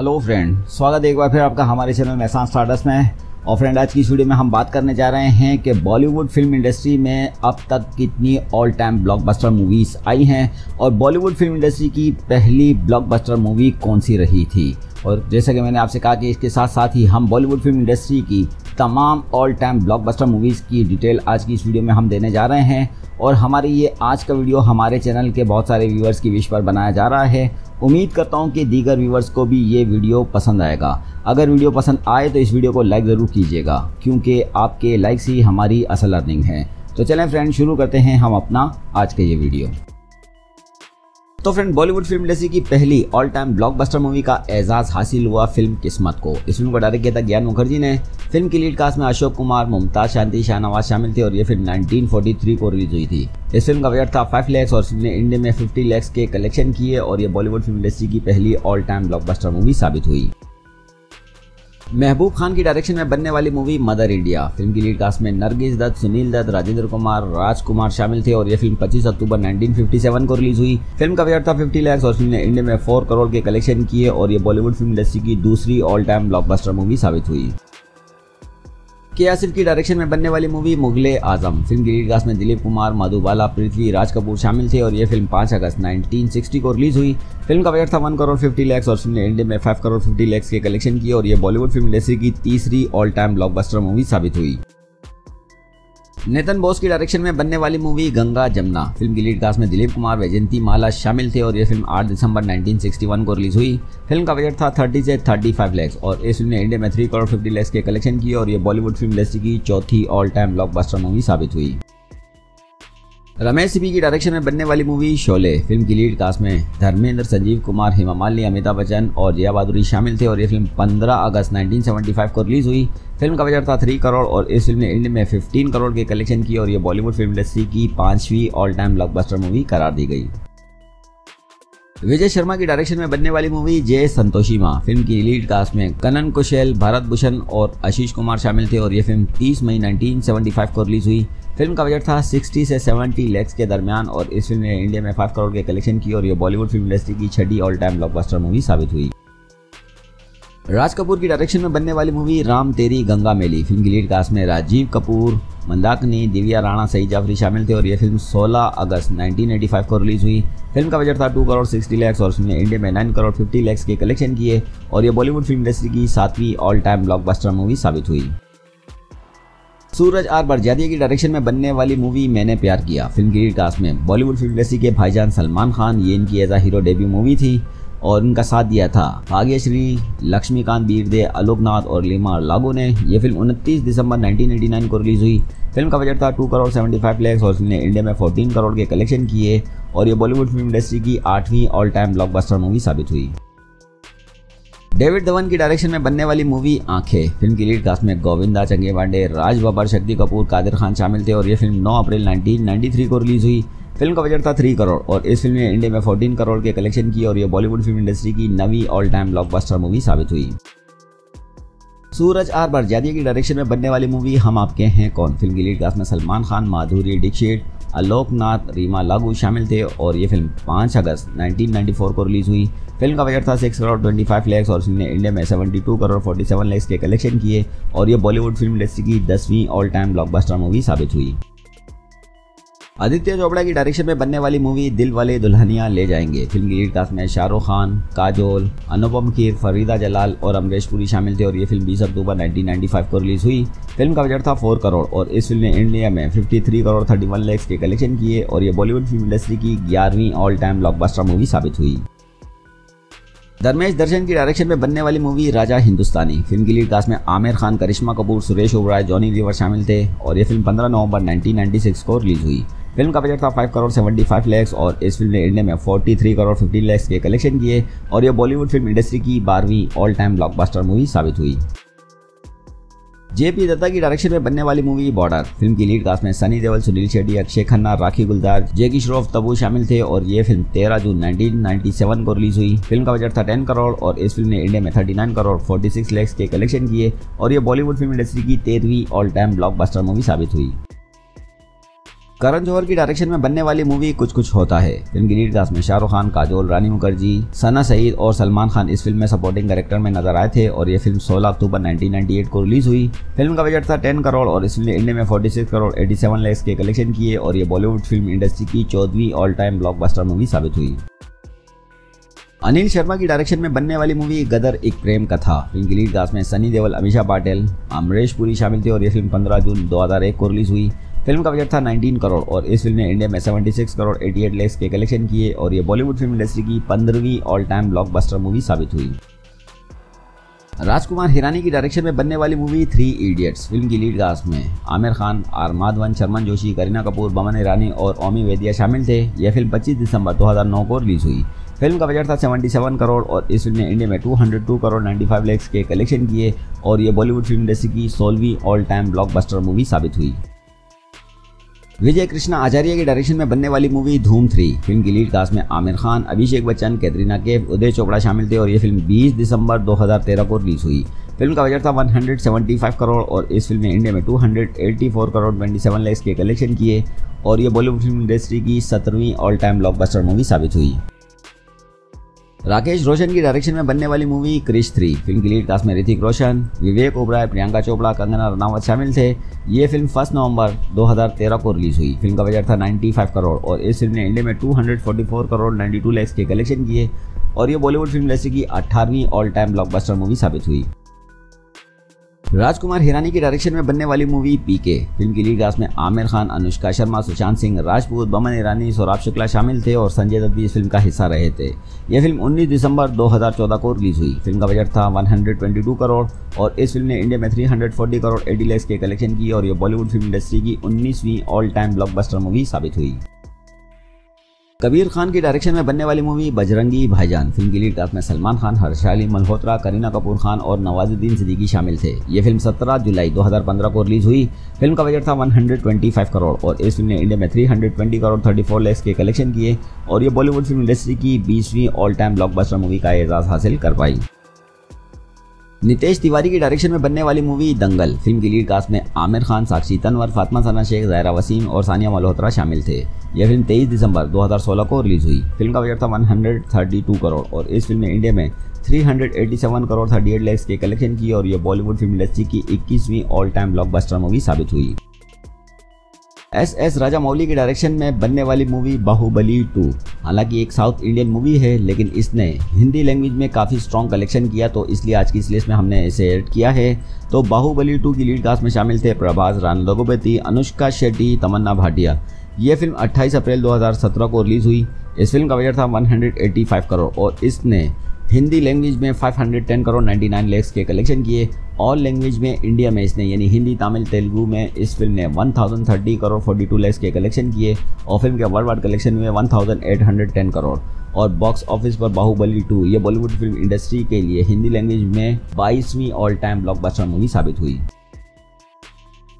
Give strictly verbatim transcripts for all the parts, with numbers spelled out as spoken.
Hello friend, स्वागत एक बार फिर आपका हमारे चैनल महसान स्टारडस्ट में। और फ्रेंड, आज की वीडियो में हम बात करने जा रहे हैं कि बॉलीवुड फिल्म इंडस्ट्री में अब तक कितनी ऑल टाइम ब्लॉकबस्टर मूवीज़ आई हैं और बॉलीवुड फिल्म इंडस्ट्री की पहली ब्लॉकबस्टर मूवी कौन सी रही थी। और जैसा कि मैंने आपसे कहा कि इसके साथ साथ ही हम बॉलीवुड फिल्म इंडस्ट्री की तमाम ऑल टाइम ब्लॉकबस्टर मूवीज़ की डिटेल आज की इस वीडियो में हम देने जा रहे हैं। और हमारी ये आज का वीडियो हमारे चैनल के बहुत सारे व्यूअर्स की विश पर बनाया जा रहा है। उम्मीद करता हूँ कि दीगर व्यूअर्स को भी ये वीडियो पसंद आएगा। अगर वीडियो पसंद आए तो इस वीडियो को लाइक ज़रूर कीजिएगा, क्योंकि आपके लाइक से ही हमारी असल अर्निंग है। तो चलें फ्रेंड, शुरू करते हैं हम अपना आज का ये वीडियो। तो फ्रेंड, बॉलीवुड फिल्म इंडस्ट्री की पहली ऑल टाइम ब्लॉकबस्टर मूवी का एजाज़ हासिल हुआ फिल्म किस्मत को। इस फिल्म को डायरेक्ट किया था ज्ञान मुखर्जी ने। फिल्म की लीड कास्ट में अशोक कुमार, मुमताज, शांति शाह, नवाज शामिल थे और ये फिल्म नाइनटीन फोर्टी थ्री को रिलीज हुई थी। इस फिल्म का बजट था पाँच लाख और इसने इंडिया में पचास लाख के कलेक्शन किए और ये बॉलीवुड फिल्म इंडस्ट्री की पहली ऑल टाइम ब्लॉकबस्टर मूवी साबित हुई। महबूब खान की डायरेक्शन में बनने वाली मूवी मदर इंडिया। फिल्म की लीड कास्ट में नरगिस दत्त, सुनील दत्त, राजेंद्र कुमार, राजकुमार शामिल थे और यह फिल्म पच्चीस अक्टूबर नाइनटीन फिफ्टी सेवन को रिलीज हुई। फिल्म का बजट था पचास लाख और फिल्म ने इंडिया में चार करोड़ के कलेक्शन किए और ये बॉलीवुड फिल्म इंडस्ट्री की दूसरी ऑल टाइम ब्लॉकबस्टर मूवी साबित हुई। के आसिफ की डायरेक्शन में बनने वाली मूवी मुगल-ए-आजम। फिल्म की लीड कास्ट में दिलीप कुमार, मधुबाला, पृथ्वी, राज कपूर शामिल थे और यह फिल्म पाँच अगस्त नाइनटीन सिक्सटी को रिलीज हुई। फिल्म का बजट था एक करोड़ पचास लाख और फिल्म ने इंडिया में पाँच करोड़ पचास लाख के कलेक्शन किए और यह बॉलीवुड फिल्म इंडस्ट्री की तीसरी ऑल टाइम ब्लॉकबस्टर मूवी साबित हुई। नेतन बोस की डायरेक्शन में बनने वाली मूवी गंगा जमुना। फिल्म की लीड कास्ट में दिलीप कुमार, वैजयंतीमाला शामिल थे और यह फिल्म आठ दिसंबर नाइनटीन सिक्सटी वन को रिलीज हुई। फिल्म का बजट था तीस से पैंतीस लाख और इस फिल्म ने इंडिया में तीन करोड़ पचास लाख के कलेक्शन किए और यह बॉलीवुड फिल्म इंडस्ट्री की चौथी ऑल टाइम ब्लॉकबस्टर मूवी साबित हुई। रमेश सिप्पी की डायरेक्शन में बनने वाली मूवी शोले। फिल्म की लीड कास्ट में धर्मेंद्र, संजीव कुमार, हेमा मालिनी, अमिताभ बच्चन और जया भादुरी शामिल थे और यह फिल्म पंद्रह अगस्त नाइनटीन सेवेंटी फाइव को रिलीज हुई। फिल्म का बजट था तीन करोड़ और इस फिल्म ने इंडिया में पंद्रह करोड़ के कलेक्शन किए और यह बॉलीवुड फिल्म इंडस्ट्री की पांचवी ऑल टाइम ब्लॉकबस्टर मूवी करार दी गई। विजय शर्मा की डायरेक्शन में बनने वाली मूवी जय संतोषी माँ। फिल्म की लीड कास्ट में कनन कुशल, भारत भूषण और आशीष कुमार शामिल थे और यह फिल्म तीस मई नाइनटीन सेवेंटी फाइव को रिलीज हुई। फिल्म का बजट था साठ से सत्तर लाख के दरमियान और इस फिल्म ने इंडिया में पाँच करोड़ के कलेक्शन की और यह बॉलीवुड फिल्म इंडस्ट्री की छठी ऑल टाइम ब्लॉकबस्टर मूवी साबित हुई। राज कपूर की डायरेक्शन में बनने वाली मूवी राम तेरी गंगा मैली। फिल्म की लीड कास्ट में राजीव कपूर, मंदाकिनी, दिव्या राणा, सईद जाफरी शामिल थे और यह फिल्म सोलह अगस्त नाइनटीन एटी फाइव को रिलीज हुई। फिल्म का बजट था दो करोड़ साठ लाख और इसने इंडिया में नौ करोड़ पचास लाख के कलेक्शन किए और यह बॉलीवुड फिल्म इंडस्ट्री की सातवीं ऑल टाइम ब्लॉकबस्टर मूवी साबित हुई। सूरज आर बरजादिया की डायरेक्शन में बनने वाली मूवी मैंने प्यार किया। फिल्म की लीड कास्ट में बॉलीवुड फिल्म इंडस्ट्री के भाईजान सलमान खान, ये इनकी as a hero debut movie थी और उनका साथ दिया था भाग्यश्री, लक्ष्मीकांत बीरदे, आलोकनाथ और लीमा लागो ने। यह फिल्म उनतीस दिसंबर नाइनटीन एटी नाइन को रिलीज हुई। फिल्म का बजट था दो करोड़ पचहत्तर लाख और इसने इंडिया में चौदह करोड़ के कलेक्शन किए और यह बॉलीवुड फिल्म इंडस्ट्री की आठवीं ऑल टाइम ब्लॉकबस्टर मूवी साबित हुई। डेविड धवन की डायरेक्शन में बनने वाली मूवी आंखें। फिल्म की लीड कास्ट में गोविंदा, चंगे पांडे, राज बब्बर, शक्ति कपूर, कादिर खान शामिल थे और यह फिल्म नौ अप्रैल नाइनटीन नाइंटी थ्री को रिलीज हुई। फिल्म का बजट था तीन करोड़ और इस फिल्म ने इंडिया में चौदह करोड़ के कलेक्शन किए और यह बॉलीवुड फिल्म इंडस्ट्री की नवीं ऑल टाइम ब्लॉकबस्टर मूवी साबित हुई। सूरज आर बरजादिया की डायरेक्शन में बनने वाली मूवी हम आपके हैं कौन। फिल्म की लीड कास्ट में सलमान खान, माधुरी दीक्षित, आलोकनाथ, रीमा लागू शामिल थे और ये फिल्म पाँच अगस्त नाइनटीन नाइंटी फोर को रिलीज हुई। फिल्म का बजट था छह करोड़ पच्चीस लाख और इसने इंडिया में बहत्तर करोड़ सैंतालीस लाख के कलेक्शन किए और ये बॉलीवुड फिल्म इंडस्ट्री की दसवीं ऑल टाइम ब्लॉकबस्टर मूवी साबित हुई। आदित्य चोपड़ा की डायरेक्शन में बनने वाली मूवी दिल वाले दुल्हनिया ले जाएंगे। फिल्म की लीड कास्ट में शाहरुख खान, काजोल, अनुपम खेर, फरीदा जलाल और अमरीश पुरी शामिल थे और ये फिल्म बीस अक्टूबर नाइनटीन नाइंटी फाइव को रिलीज हुई। फिल्म का बजट था चार करोड़ और इस फिल्म ने इंडिया में तिरेपन करोड़ इकतीस लाख के कलेक्शन किए और ये बॉलीवुड फिल्म इंडस्ट्री की ग्यारहवीं ऑल टाइम ब्लॉकबस्टर मूवी साबित हुई। धर्मेश दर्शन की डायरेक्शन में बनने वाली मूवी राजा हिंदुस्तानी। फिल्म की लीड कास्ट में आमिर खान, करिश्मा कपूर, सुरेश ओबराय, जॉनी लीवर शामिल थे और ये फिल्म पंद्रह नवंबर नाइनटीन नाइंटी सिक्स को रिलीज हुई। फिल्म का बजट था पाँच करोड़ पचहत्तर लाख और इस फिल्म ने इंडिया में तैंतालीस करोड़ पचास लाख के कलेक्शन किए और यह बॉलीवुड फिल्म इंडस्ट्री की बारहवीं ऑल टाइम ब्लॉकबस्टर मूवी साबित हुई। जेपी दत्ता की डायरेक्शन में बनने वाली मूवी बॉर्डर। फिल्म की लीड कास्ट में सनी देओल, सुनील शेट्टी, अक्षय खन्ना, राखी गुलजार, जैकी श्रॉफ, तब्बू शामिल थे और ये फिल्म तेरह जून नाइनटीन नाइंटी सेवन को रिलीज हुई। फिल्म का बजट था दस करोड़ और इस फिल्म ने इंडिया में उनतालीस करोड़ छियालीस लाख के कलेक्शन किए और यह बॉलीवुड फिल्म इंडस्ट्री की तेरहवीं ऑल टाइम ब्लॉकबस्टर मूवी साबित हुई। करण जौहर की डायरेक्शन में बनने वाली मूवी कुछ कुछ होता है। फिल्म की लीड कास्ट में शाहरुख खान, काजोल, रानी मुखर्जी, सना सईद और सलमान खान इस फिल्म में सपोर्टिंग कैरेक्टर में नजर आए थे और ये फिल्म सोलह अक्टूबर उन्नीस सौ अट्ठानवे को रिलीज हुई। फिल्म का बजट था दस करोड़ और इसने इंडिया में छियालीस करोड़ सत्तासी लाख के कलेक्शन किए और ये बॉलीवुड फिल्म इंडस्ट्री की चौदहवीं ऑल टाइम ब्लॉकबस्टर मूवी साबित हुई। अनिल शर्मा की डायरेक्शन में बनने वाली मूवी गदर एक प्रेम कथा। फिल्म की लीड कास्ट में सनी देओल, अमीषा पाटिल, अमरीश पुरी शामिल थे और ये फिल्म पंद्रह जून दो हज़ार एक को रिलीज हुई। फिल्म का बजट था उन्नीस करोड़ और इस फिल्म ने इंडिया में छिहत्तर करोड़ अट्ठासी लाख के कलेक्शन किए और ये बॉलीवुड फिल्म इंडस्ट्री की पंद्रहवीं ऑल टाइम ब्लॉकबस्टर मूवी साबित हुई। राजकुमार हिरानी की डायरेक्शन में बनने वाली मूवी थ्री इडियट्स। फिल्म की लीड कास्ट में आमिर खान, आर माधवन, शर्मन जोशी, करीना कपूर, बमन ईरानी और ओमी वैद्या शामिल थे। यह फिल्म पच्चीस दिसंबर दो हज़ार नौ को रिलीज हुई। फिल्म का बजट था सतहत्तर करोड़ और इस फिल्म ने इंडिया में दो सौ दो करोड़ पचानवे लाख के कलेक्शन किए और ये बॉलीवुड फिल्म इंडस्ट्री की सोलहवीं ऑल टाइम ब्लॉकबस्टर मूवी साबित हुई। विजय कृष्णा आचार्य के डायरेक्शन में बनने वाली मूवी धूम थ्री। फिल्म की लीड कास्ट में आमिर खान, अभिषेक बच्चन, कैटरीना कैफ, उदय चोपड़ा शामिल थे और ये फिल्म बीस दिसंबर दो हज़ार तेरह को रिलीज हुई। फिल्म का बजट था एक सौ पचहत्तर करोड़ और इस फिल्म ने इंडिया में दो सौ चौरासी करोड़ सत्ताईस लाख के कलेक्शन किए और ये बॉलीवुड फिल्म इंडस्ट्री की सत्रहवीं ऑल टाइम ब्लॉकबस्टर मूवी साबित हुई। राकेश रोशन की डायरेक्शन में बनने वाली मूवी क्रिश थ्री। फिल्म की लीड कास्ट में ऋतिक रोशन, विवेक ओबराय, प्रियंका चोपड़ा, कंगना रनावत शामिल थे। ये फिल्म एक नवंबर दो हज़ार तेरह को रिलीज हुई। फिल्म का बजट था पचानवे करोड़ और इस फिल्म ने इंडिया में दो सौ चौवालीस करोड़ बानवे लाख के कलेक्शन किए और ये बॉलीवुड फिल्म इंडस्ट्री की अठारहवीं ऑल टाइम ब्लॉकबस्टर मूवी साबित हुई। राजकुमार हिरानी की डायरेक्शन में बनने वाली मूवी पीके। फिल्म की लीड कास्ट में आमिर खान, अनुष्का शर्मा, सुशांत सिंह राजपूत, बमन ईरानी, सौरभ शुक्ला शामिल थे और संजय दत्त भी इस फिल्म का हिस्सा रहे थे। यह फिल्म उन्नीस दिसंबर दो हज़ार चौदह को रिलीज हुई। फिल्म का बजट था एक सौ बाईस करोड़ और इस फिल्म ने इंडिया में तीन सौ चालीस करोड़ अस्सी लाख के कलेक्शन किए और यह बॉलीवुड फिल्म इंडस्ट्री की उन्नीसवीं ऑल टाइम ब्लॉकबस्टर मूवी साबित हुई। कबीर खान की डायरेक्शन में बनने वाली मूवी बजरंगी भाईजान। फिल्म की लीड कास्ट में सलमान खान, हर्षाली मल्होत्रा, करीना कपूर खान और नवाजुद्दीन सिद्दीकी शामिल थे। ये फिल्म सत्रह जुलाई दो हज़ार पंद्रह को रिलीज हुई। फिल्म का बजट था एक सौ पच्चीस करोड़ और इस फिल्म ने इंडिया में तीन सौ बीस करोड़ चौंतीस लाख के कलेक्शन किए और ये बॉलीवुड फिल्म इंडस्ट्री की बीसवीं ऑल टाइम ब्लॉकबस्टर मूवी का एजाज़ हासिल कर पाई। नितेश तिवारी की डायरेक्शन में बनने वाली मूवी दंगल। फिल्म की लीड कास्ट में आमिर खान, साक्षी तनवर, फातिमा सना शेख, ज़ायरा वसीम और सानिया मल्होत्रा शामिल थे। यह फिल्म तेईस दिसंबर दो हज़ार सोलह को रिलीज हुई। फिल्म का बजट था एक सौ बत्तीस करोड़ और इस फिल्म ने इंडिया में तीन सौ सत्तासी करोड़ अड़तीस लाख के कलेक्शन किए और यह बॉलीवुड फिल्म इंडस्ट्री की इक्कीसवीं ऑल टाइम ब्लॉकबस्टर मूवी साबित हुई। एस एस राजामौली के डायरेक्शन में बनने वाली मूवी बाहुबली टू। हालांकि एक साउथ इंडियन मूवी है लेकिन इसने हिंदी लैंग्वेज में काफ़ी स्ट्रॉन्ग कलेक्शन किया तो इसलिए आज की इस लिस्ट में हमने इसे ऐड किया है। तो बाहुबली टू की लीड कास्ट में शामिल थे प्रभास, राना रघुपति, अनुष्का शेट्टी, तमन्ना भाटिया। यह फिल्म अट्ठाईस अप्रैल दो हज़ार सत्रह को रिलीज़ हुई। इस फिल्म का बजट था एक सौ पचासी करोड़ और इसने हिंदी लैंग्वेज में पाँच सौ दस करोड़ निन्यानवे लाख के कलेक्शन किए। ऑल लैंग्वेज में इंडिया में इसने यानी हिंदी, तमिल, तेलुगू में इस फिल्म ने एक हज़ार तीस करोड़ बयालीस लाख के कलेक्शन किए और फिल्म के वर्ल्ड वाइड कलेक्शन में एक हज़ार आठ सौ दस करोड़ और बॉक्स ऑफिस पर बाहुबली टू ये बॉलीवुड फिल्म इंडस्ट्री के लिए हिंदी लैंग्वेज में बाईसवीं ऑल टाइम ब्लॉकबस्टर मूवी साबित हुई।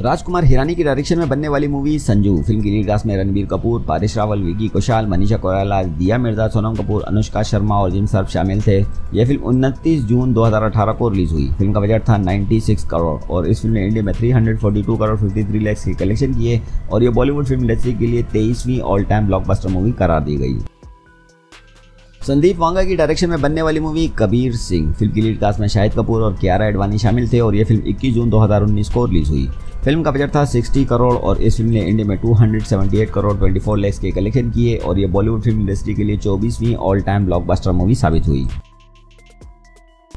राजकुमार हिरानी की डायरेक्शन में बनने वाली मूवी संजू। फिल्म की लीड कास्ट में रणबीर कपूर, पारिश रावल, विकी कौशल, मनीषा कोइराला, दिया मिर्जा, सोनम कपूर, अनुष्का शर्मा और जिम सर्फ शामिल थे। यह फिल्म उनतीस जून दो हज़ार अठारह को रिलीज हुई। फिल्म का बजट था छियानवे करोड़ और इस फिल्म ने इंडिया में तीन सौ बयालीस करोड़ तिरेपन लाख के कलेक्शन किए और यह बॉलीवुड फिल्म इंडस्ट्री के लिए तेईसवीं ऑल टाइम ब्लॉकबस्टर मूवी करार दी गई। संदीप वांगा की डायरेक्शन में बनने वाली मूवी कबीर सिंह। फिल्म की लीड कास्ट में शाहिद कपूर और कियारा एडवाणी शामिल थे और यह फिल्म इक्कीस जून दो हज़ार उन्नीस को रिलीज हुई। फिल्म का बजट था साठ करोड़ और इस फिल्म ने इंडिया में दो सौ अठहत्तर करोड़ चौबीस लाख के कलेक्शन किए और यह बॉलीवुड फिल्म इंडस्ट्री के लिए चौबीसवीं ऑल टाइम ब्लॉकबस्टर मूवी साबित हुई।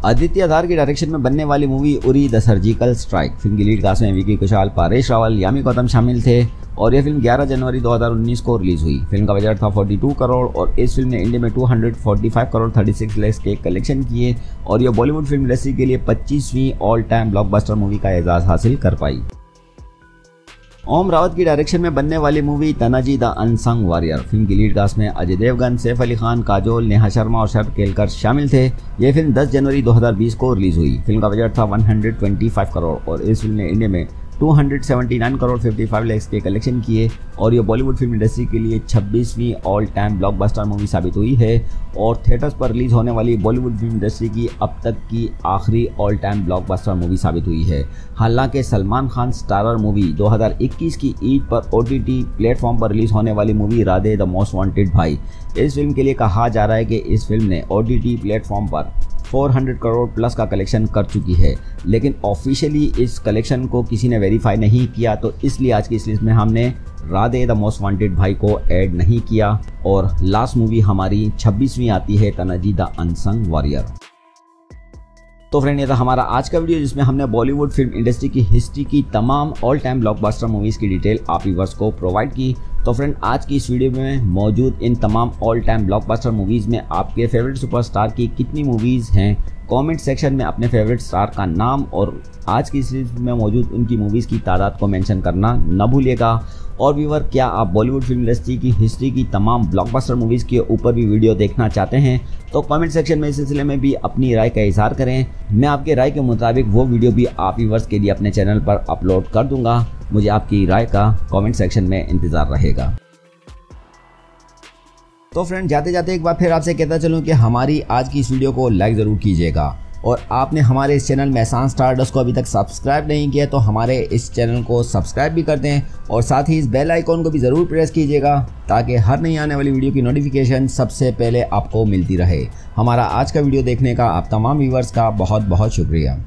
आदित्य धार के डायरेक्शन में बनने वाली movie Uri the surgical strike. Film की लीड कास्ट में विकी कौशल, पारेश रावल, यामी गौतम शामिल थे और यह फिल्म ग्यारह जनवरी दो हज़ार उन्नीस को रिलीज हुई। फिल्म का बजट था बयालीस करोड़ और इस फिल्म ने इंडिया में दो सौ पैंतालीस करोड़ छत्तीस लाख के कलेक्शन किए और यह बॉलीवुड फिल्म इंडस्ट्री के लिए पच्चीसवीं ऑल टाइम ब्लॉकबस्टर मूवी का एजाज़ हासिल कर पाई। ओम रावत की डायरेक्शन में बनने वाली movie Tanaji the unsung warrior. Film की लीड कास्ट में अजय देवगन, सैफ अली खान, काजोल, नेहा शर्मा और शरद केलकर शामिल थे। यह फिल्म दस जनवरी दो हज़ार बीस को रिलीज हुई। फिल्म का बजट था एक सौ पच्चीस करोड़ और इस फिल्म ने इंडिया में दो सौ उन्यासी करोड़ पचपन लाख के कलेक्शन किए और ये बॉलीवुड फिल्म इंडस्ट्री के लिए छब्बीसवीं ऑल टाइम ब्लॉकबस्टर मूवी साबित हुई है और थिएटर्स पर रिलीज होने वाली बॉलीवुड फिल्म इंडस्ट्री की अब तक की आखिरी ऑल टाइम ब्लॉकबस्टर मूवी साबित हुई है। हालांकि सलमान खान स्टारर मूवी दो हज़ार इक्कीस की ईद पर ओटीटी प्लेटफॉर्म पर रिलीज होने वाली movie Radhe the most wanted Bhai, इस फिल्म के लिए कहा जा रहा है कि इस फिल्म ने ओटीटी प्लेटफॉर्म पर चार सौ करोड़ प्लस का कलेक्शन कर चुकी है, लेकिन ऑफिशियली इस कलेक्शन को किसी ने वेरीफाई नहीं किया, तो इसलिए आज की इस लिस्ट में हमने राधे द मोस्ट वांटेड भाई को ऐड नहीं किया। और लास्ट मूवी हमारी छब्बीसवीं आती है तनाजी द अनसंग वॉरियर। तो फ्रेंड ये था हमारा आज का वीडियो जिसमें हमने बॉलीवुड फिल्म इंडस्ट्री की हिस्ट्री की तमाम ऑल टाइम ब्लॉकबस्टर मूवीज़ की डिटेल आप व्यूअर्स को प्रोवाइड की। तो फ्रेंड आज की इस वीडियो में मौजूद इन तमाम ऑल टाइम ब्लॉकबस्टर मूवीज़ में आपके फेवरेट सुपरस्टार की कितनी मूवीज़ हैं, कमेंट सेक्शन में अपने फेवरेट स्टार का नाम और आज की इस लिस्ट में मौजूद उनकी मूवीज़ की तादाद को मेंशन करना न भूलिएगा। और व्यूअर क्या आप बॉलीवुड फिल्म इंडस्ट्री की हिस्ट्री की तमाम ब्लॉकबस्टर मूवीज़ के ऊपर भी वीडियो देखना चाहते हैं तो कमेंट सेक्शन में इस सिलसिले में भी अपनी राय का इजहार करें। मैं आपके राय के मुताबिक वो वीडियो भी आप व्यूअर्स के लिए अपने चैनल पर अपलोड कर दूंगा। मुझे आपकी राय का कमेंट सेक्शन में इंतज़ार रहेगा। तो फ्रेंड जाते जाते एक बार फिर आपसे कहता चलूँ कि हमारी आज की इस वीडियो को लाइक ज़रूर कीजिएगा और आपने हमारे इस चैनल महसान स्टारडस्ट को अभी तक सब्सक्राइब नहीं किया तो हमारे इस चैनल को सब्सक्राइब भी कर दें और साथ ही इस बेल आइकॉन को भी ज़रूर प्रेस कीजिएगा ताकि हर नई आने वाली वीडियो की नोटिफिकेशन सबसे पहले आपको मिलती रहे। हमारा आज का वीडियो देखने का आप तमाम व्यूअर्स का बहुत बहुत शुक्रिया।